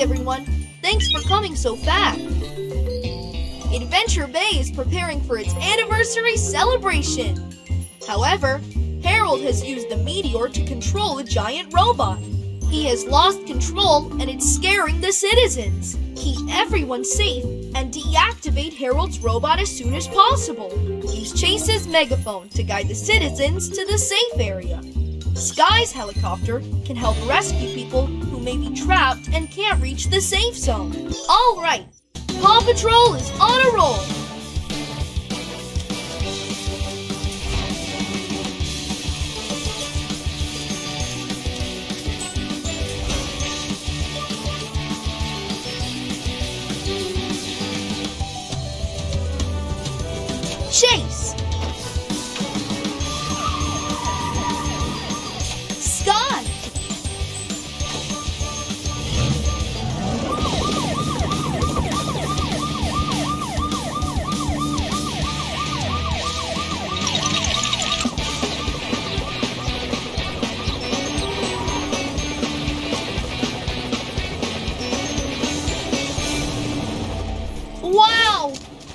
Everyone, thanks for coming so fast. Adventure Bay is preparing for its anniversary celebration. However, Harold has used the meteor to control a giant robot. He has lost control and it's scaring the citizens. Keep everyone safe and deactivate Harold's robot as soon as possible. Use Chase's megaphone to guide the citizens to the safe area. Skye's helicopter can help rescue people who may be trapped and can't reach the safe zone. Alright, Paw Patrol is on a roll! Chase!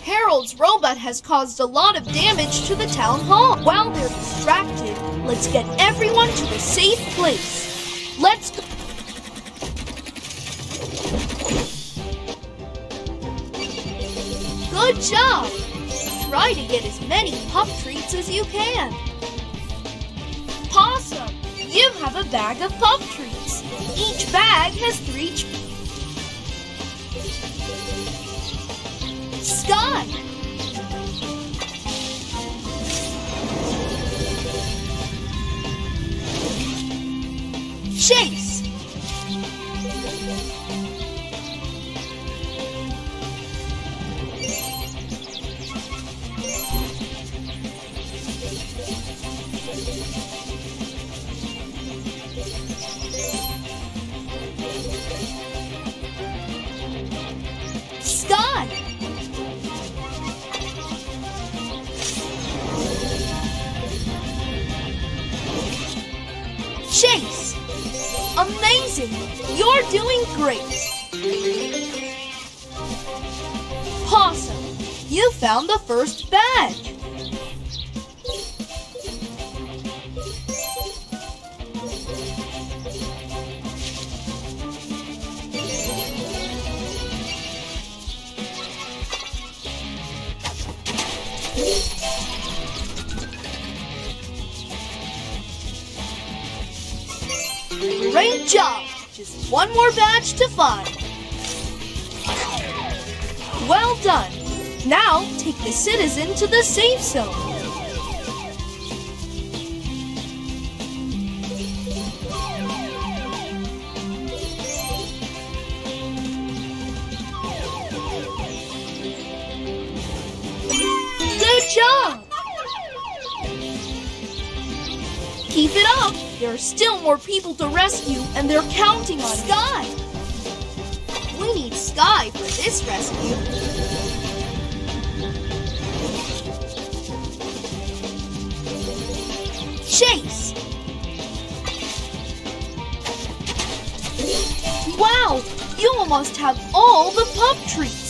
Harold's robot has caused a lot of damage to the town hall. While they're distracted, let's get everyone to a safe place. Let's go. Good job! Try to get as many pup treats as you can. Possum, you have a bag of pup treats. Each bag has 3 Skye! Chase! Skye! Chase! Amazing! You're doing great! Possum, you found the first badge! Great job! Just one more badge to find. Well done! Now take the citizen to the safe zone. Good job! Keep it up! There are still more people to rescue, and they're counting on Skye! We need Skye for this rescue. Chase! Wow! You almost have all the pup treats!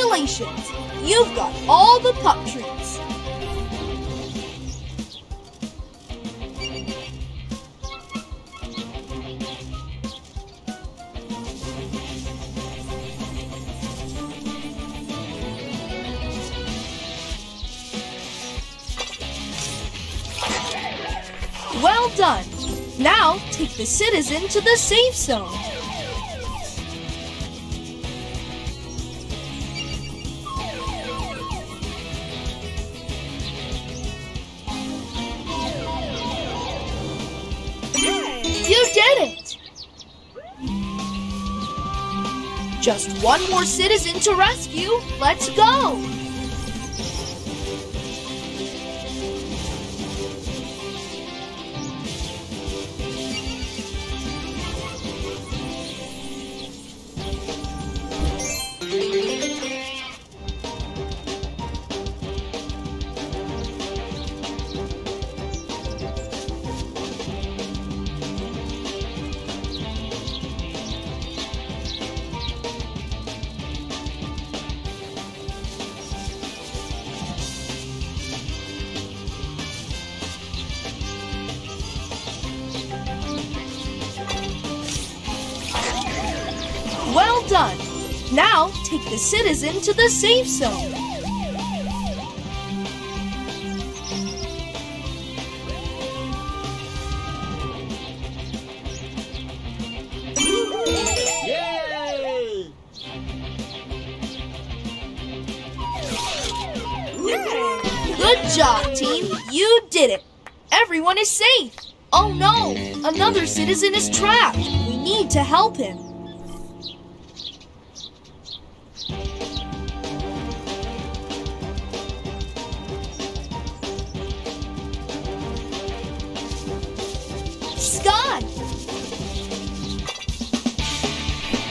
Congratulations! You've got all the pup treats! Well done! Now, take the citizen to the safe zone! You did it! Just one more citizen to rescue! Let's go! Done. Now, take the citizen to the safe zone. Yay! Good job, team. You did it. Everyone is safe. Oh no, another citizen is trapped. We need to help him. Skye!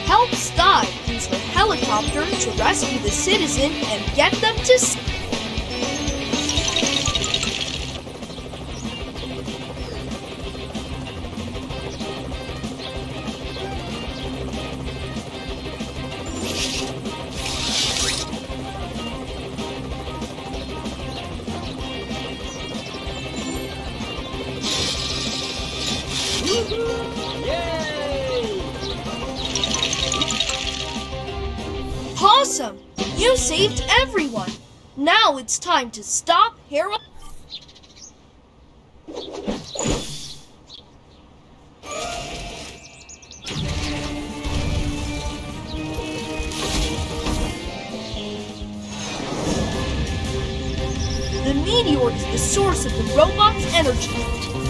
Help Skye use the helicopter to rescue the citizen and get them to safety. Awesome! You saved everyone! Now it's time to stop Harold. The meteor is the source of the robot's energy.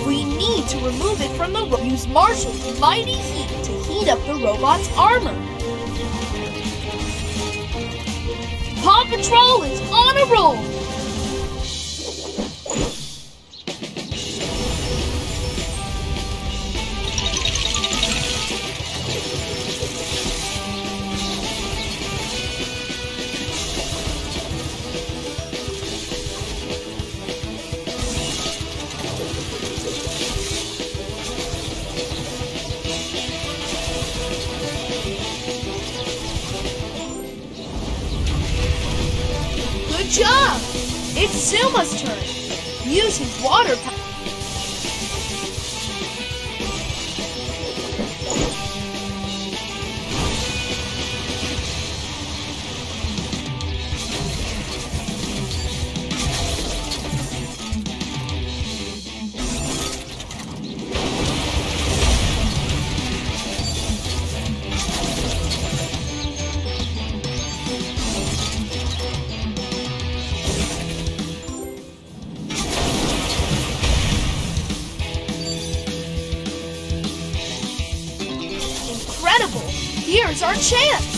We need to remove it from the robot. Use Marshall's mighty heat to heat up the robot's armor. Paw Patrol is on a roll! Good job! It's Silma's turn. Use his water power. Here's our chance!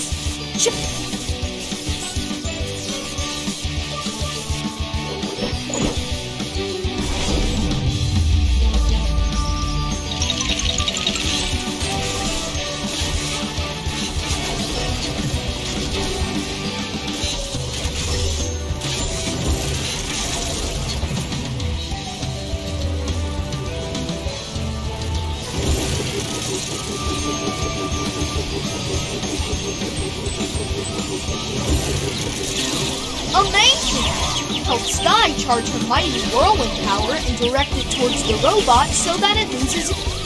Amazing! Help Skye charge her mighty whirlwind power and direct it towards the robot so that it loses its...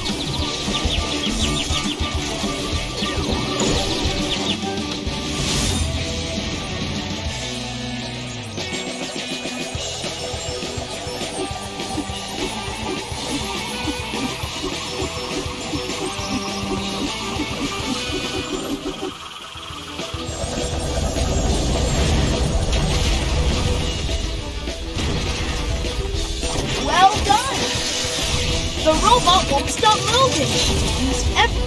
The robot won't stop moving! Use every...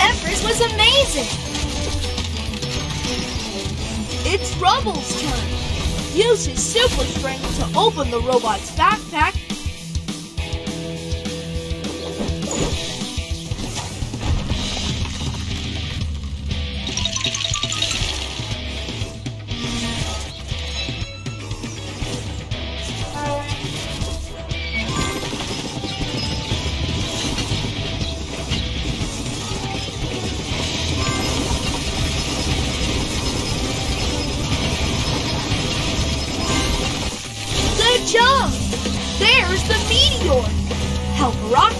Everest was amazing! It's Rubble's turn. Use his super strength to open the robot's backpack. Jump! There's the meteor! Help Rocky!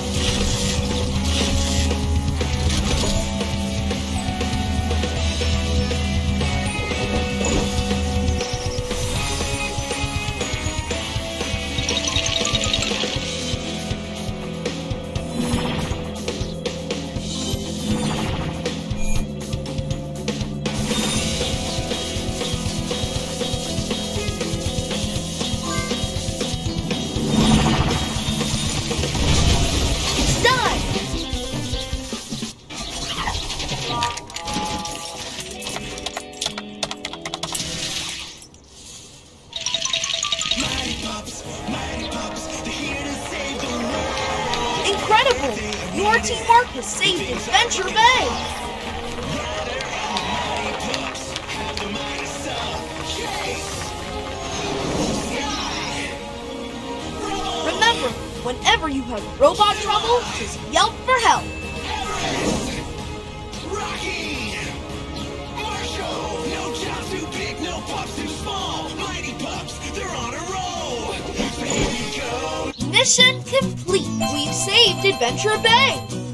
Incredible! Your teamwork has saved Adventure Bay! Remember, whenever you have robot trouble, just yelp for help! Everest! Rocky! Marshall! No jobs too big, no pups too small! Mighty Pups, they're on a roll! Here we go! Mission complete! We've saved Adventure Bay!